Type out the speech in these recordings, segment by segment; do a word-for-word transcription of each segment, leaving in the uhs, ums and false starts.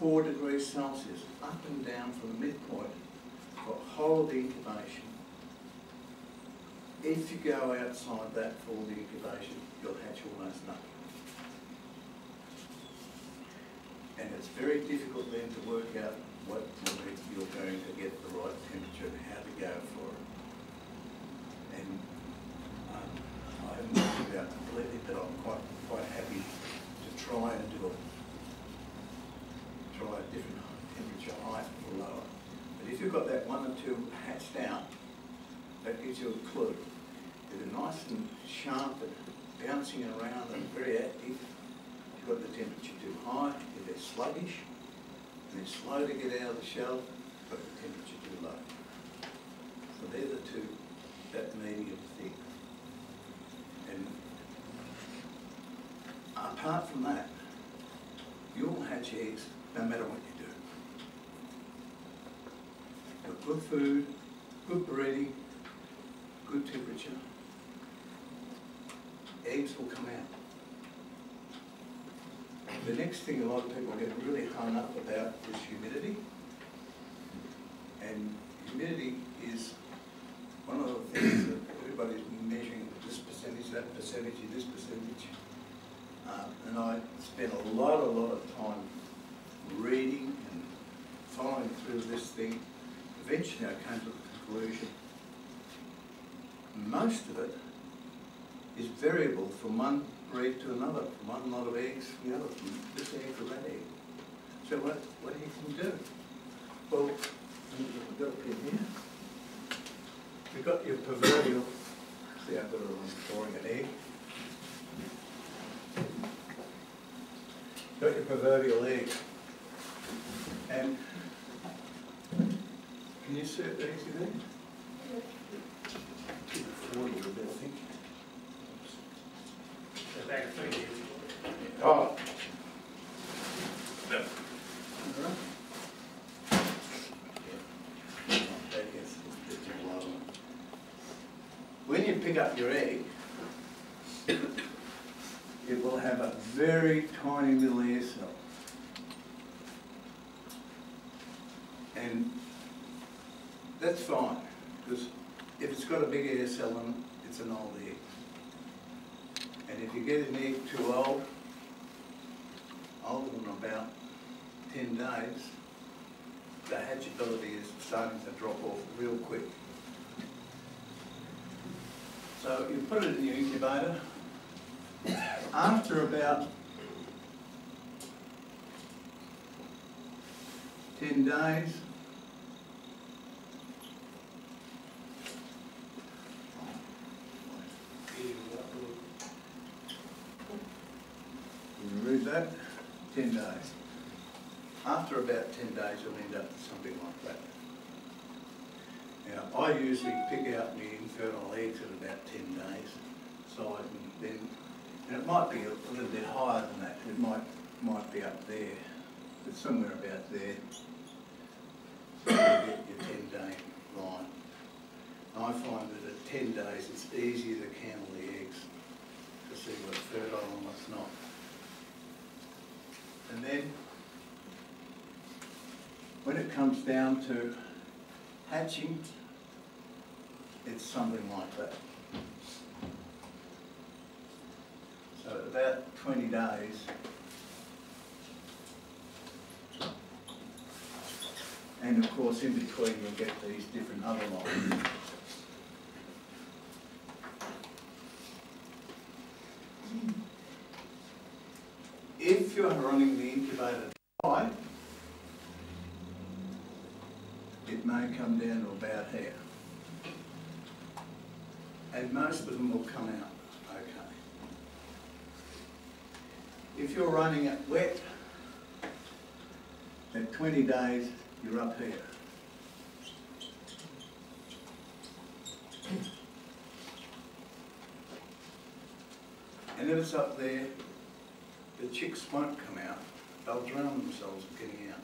four degrees Celsius up and down from the midpoint for the whole of the incubation. If you go outside that for the incubation, you'll hatch almost nothing. And it's very difficult then to work out what you're going to get the right temperature and how to go for it. And um, I haven't worked it out completely, but I'm quite quite happy to try and do a try a different temperature, higher or lower. But if you've got that one or two hatched out, that gives you a clue. They're nice and sharp and bouncing around and very active. If you've got the temperature too high, if they're sluggish, and they're slow to get out of the shell, but the temperature too low. So they're the two, that medium thing. And apart from that, you'll hatch eggs no matter what you do. Got good food, good breeding, good temperature, eggs will come out. The next thing a lot of people get really hung up about is humidity. And humidity is one of the things that everybody's measuring this percentage, that percentage, this percentage. Uh, and I spent a lot, a lot of time reading and following through this thing. Eventually I came to the conclusion most of it is variable from one breed to another, from one lot of eggs to the other, from this egg to that egg. So what, what you can do? Well, we've got a pin here. We've got your proverbial, see I've got a drawing an egg. Got your proverbial egg. And can you see it easily there? Oh. When you pick up your egg, it will have a very tiny little air cell. And that's fine, because if it's got a big air cell in it, it's an old egg. And if you get an egg too old, older than about ten days, the hatchability is starting to drop off real quick. So you put it in your incubator. After about ten days, that, ten days. After about ten days you'll end up with something like that. Now I usually pick out my infertile eggs at about ten days, so I can then, and it might be a little bit higher than that, it might, might be up there, but somewhere about there, so you get your ten day line. And I find that at ten days it's easier to count the eggs, to see what's fertile and what's not. And then, when it comes down to hatching, it's something like that. So about twenty days, and of course in between you'll get these different other lines. If you're running the incubator high, it may come down to about here. And most of them will come out okay. If you're running it wet, at twenty days, you're up here. And if it's up there, the chicks won't come out, they'll drown themselves getting out.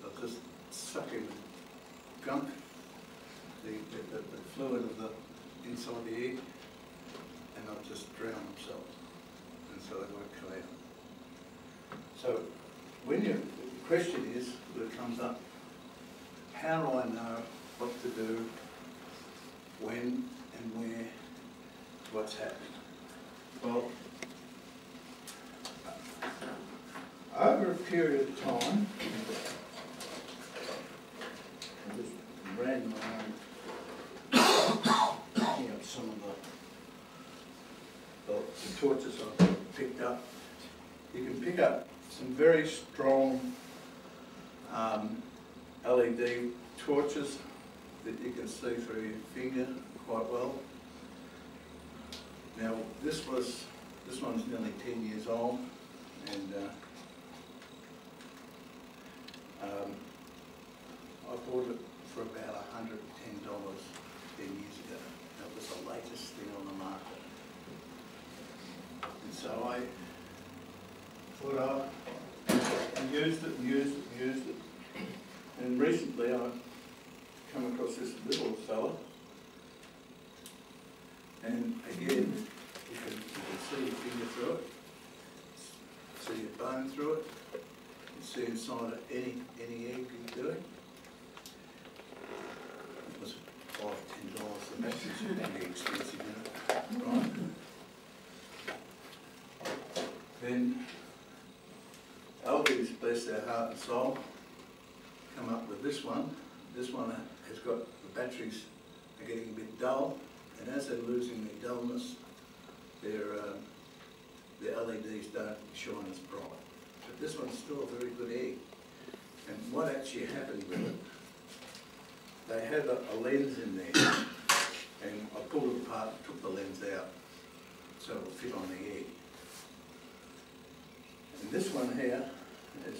They'll just suck in the gunk, the, the, the, the fluid of the inside of the egg, and they'll just drown themselves, and so they won't come out. So when you, the question is, that comes up, how do I know what to do, when and where, what's happening? Well, over a period of time, I just ran my own, picking up some of the, the, the torches I picked up. You can pick up some very strong um, L E D torches that you can see through your finger quite well. Now this was, this one's nearly ten years old, and uh, Um, I bought it for about one hundred and ten dollars ten years ago. That was the latest thing on the market. And so I thought I and used it and used it and used it. And recently I've come across this little fella. And again, you can, you can see your finger through it, see your bone through it. See inside any any egg you're doing. It was five, ten dollars, and that's pretty expensive, you know. Right. Then Albies, bless their heart and soul, come up with this one. This one has got, the batteries are getting a bit dull, and as they're losing their dullness, their uh, their L E Ds don't shine as bright. But this one's still a very good egg. And what actually happened with it, they had a, a lens in there, and I pulled it apart and took the lens out so it'll fit on the egg. And this one here is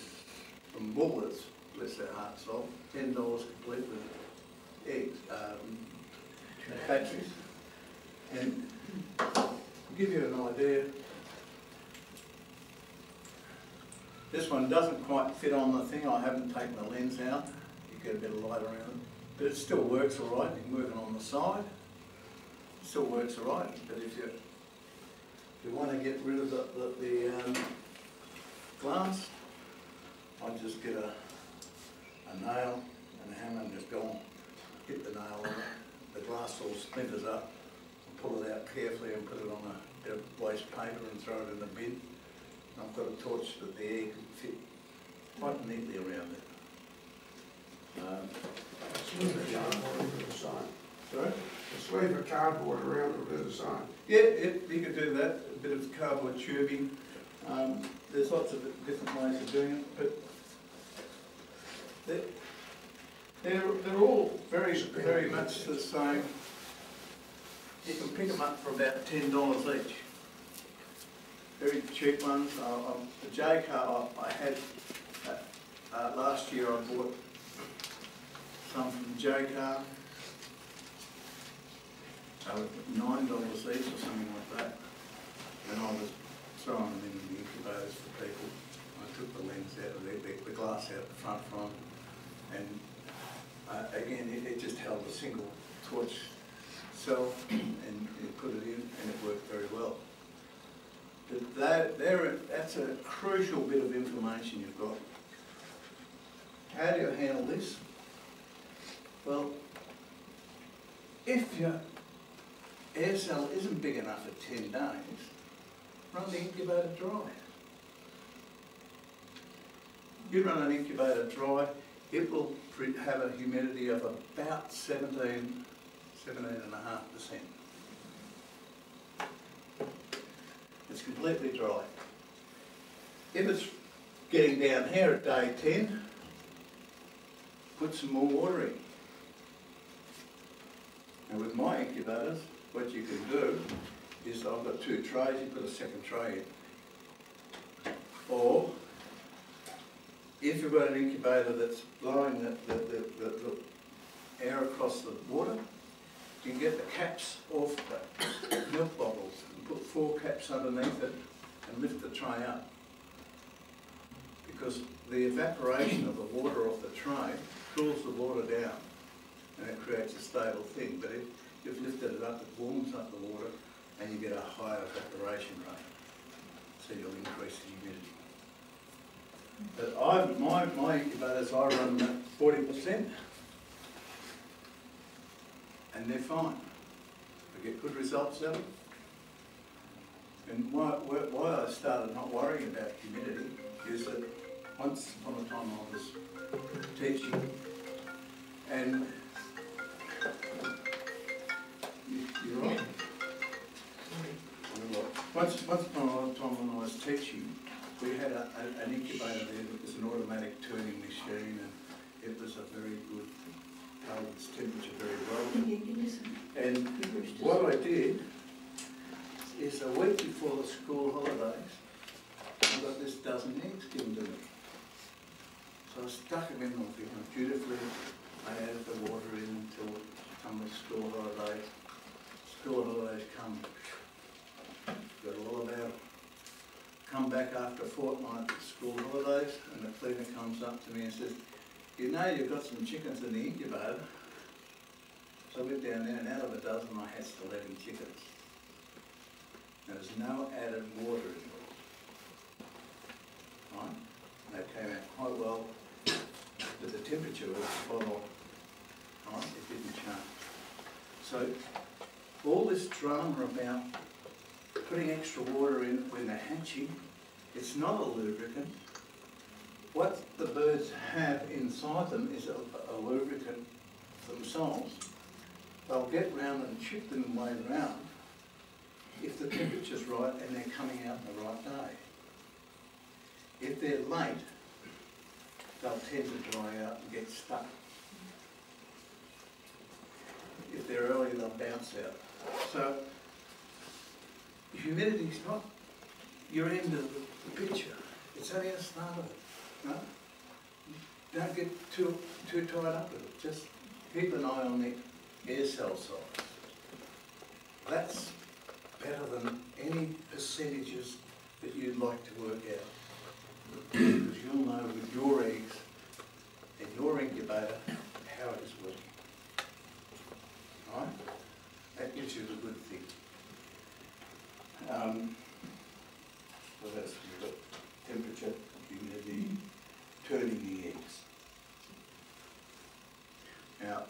from Bullets, bless their heart and soul, ten dollars complete with eggs, um, batteries. And to give you an idea, this one doesn't quite fit on the thing. I haven't taken the lens out. You get a bit of light around it. But it still works all right. You can move it on the side. It still works all right. But if you, if you want to get rid of the, the, the um, glass, I'd just get a, a nail and a hammer and just go on, hit the nail on it. The glass all splinters up. And pull it out carefully and put it on a bit of waste paper and throw it in the bin. I've got a torch that the egg can fit quite neatly around it. Um, a sleeve of cardboard around the sign. Sorry? A sleeve of cardboard around a bit of the sign. Yeah, it, you could do that. A bit of cardboard tubing. Um, there's lots of different ways of doing it, but they're, they're, they're all very, very much the same. You can pick them up for about ten dollars each. Very cheap ones. Uh, the Jaycar I, I had uh, uh, last year, I bought some from Jaycar. They were nine dollars each or something like that. And I was throwing them in the incubators for people. I took the lens out of the, the, the glass out the front from, and uh, again it, it just held a single torch cell, and it put it in, and it worked very well. But that, there, that's a crucial bit of information you've got. How do you handle this? Well, if your air cell isn't big enough for ten days, run the incubator dry. You run an incubator dry, it will have a humidity of about seventeen, seventeen and a half percent. It's completely dry. If it's getting down here at day ten, put some more water in. And with my incubators, what you can do is, I've got two trays, you put a second tray in. Or, if you've got an incubator that's blowing the, the, the, the, the air across the water, you can get the caps off the milk bottles. Put four caps underneath it and lift the tray up, because the evaporation of the water off the tray cools the water down and it creates a stable thing. But if you've lifted it up, it warms up the water and you get a higher evaporation rate, so you'll increase the humidity. But I, my, my incubators, I run them at forty percent and they're fine. I get good results out of them. And why, why I started not worrying about humidity is that once upon a time I was teaching and you're right. Once, once upon a time when I was teaching, we had a, a, an incubator there that was an automatic turning machine and it was a very good, held its temperature very well. And what I did is a week before the school holidays, I got this dozen eggs given to me. So I stuck them in my thing beautifully. I added the water in until come the school holidays. School holidays come. Got all of our, come back after a fortnight at school holidays and the cleaner comes up to me and says, you know you've got some chickens in the incubator. So I went down there and out of a dozen I hatched eleven chickens. There was no added water involved. Right? And they came out quite well, but the temperature was spot on. Right? It didn't change. So all this drama about putting extra water in when they're hatching, it's not a lubricant. What the birds have inside them is a, a lubricant themselves. They'll get round and chip them way round if the temperature's right and they're coming out on the right day. If they're late, they'll tend to dry out and get stuck. If they're early, they'll bounce out. So humidity's not your end of the picture. It's only a start of it. No? Don't get too too tied up with it. Just keep an eye on the air cell size. That's better than any percentages that you'd like to work out. Because you'll know with your eggs and your incubator how it is working. Right? That gives you the good thing. Um, well, that's you've got temperature, humidity, turning the eggs. Now,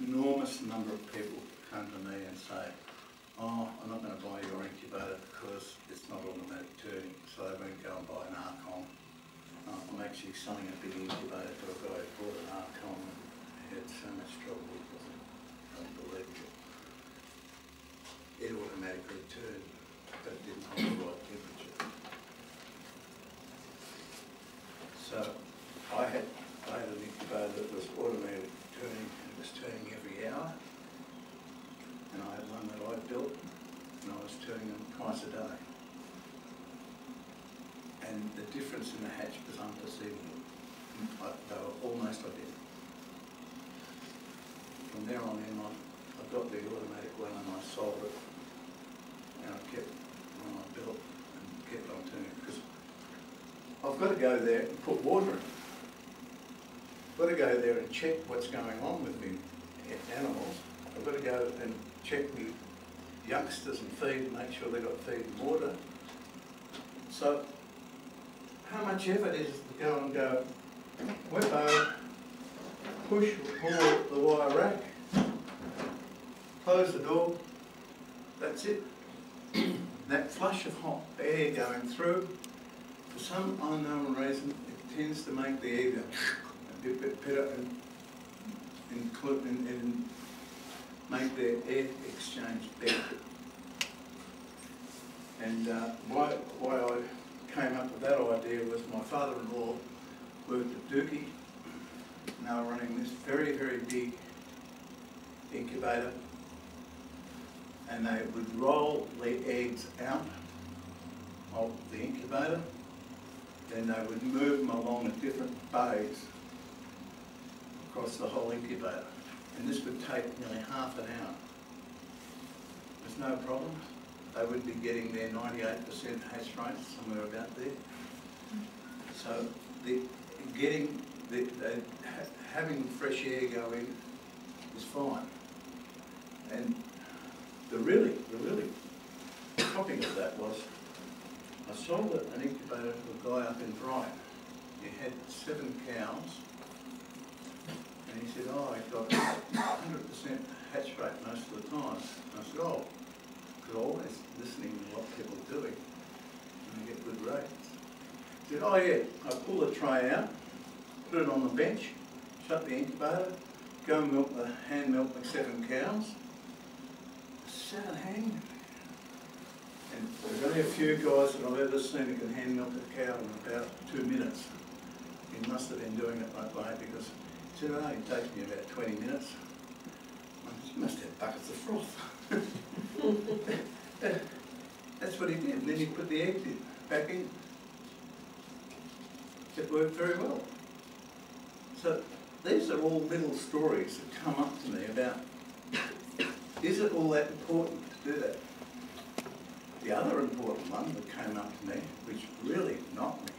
enormous number of people come to me and say, oh, I'm not going to buy your incubator because it's not automatic turning, so they won't go and buy an Archon. Uh, I'm actually selling a big incubator to a guy who bought an Archon and had so much trouble with it. Unbelievable. It automatically turned, but it didn't hold the right temperature. So I had, I had an incubator that was automatically turning, and it was turning every hour. And I had one that I built, and I was turning them twice a day. And the difference in the hatch was unperceivable. They were almost identical. From there on in, I got the automatic one and I sold it. And I kept one I built and kept on turning it. Because I've got to go there and put water in. I've got to go there and check what's going on with me animals. I've got to go and check me youngsters and feed and make sure they've got feed and water. So how much effort is to go and go, whippo, push or pull the wire rack, close the door, that's it. That flush of hot air going through, for some unknown reason, it tends to make the air go a bit, bit better and, and, and make their air exchange better. And uh, why, why I came up with that idea was my father-in-law worked at Dookie, and they were running this very, very big incubator, and they would roll the eggs out of the incubator, then they would move them along at different bays across the whole incubator. And this would take nearly half an hour. There's no problem. They would be getting their ninety-eight percent hatch rate, somewhere about there. So the, getting the, the, having fresh air going is fine. And the really, the really topping of that was, I sold an incubator to a guy up in Brighton. seven cows, and he said, oh, I got one hundred percent hatch rate most of the time. And I said, oh, because I'm always listening to what people are doing, and I get good rates. He said, oh yeah, I pull the tray out, put it on the bench, shut the incubator, go and milk the, hand milk the seven cows. Seven hand And there's only a few guys that I've ever seen who can hand milk a cow in about two minutes. He must have been doing it that way because he said, oh, it takes me about twenty minutes. I said, you must have buckets of froth. That's what he did. And then he put the eggs in, back in. It worked very well. So these are all little stories that come up to me about, is it all that important to do that? The other important one that came up to me, which really knocked me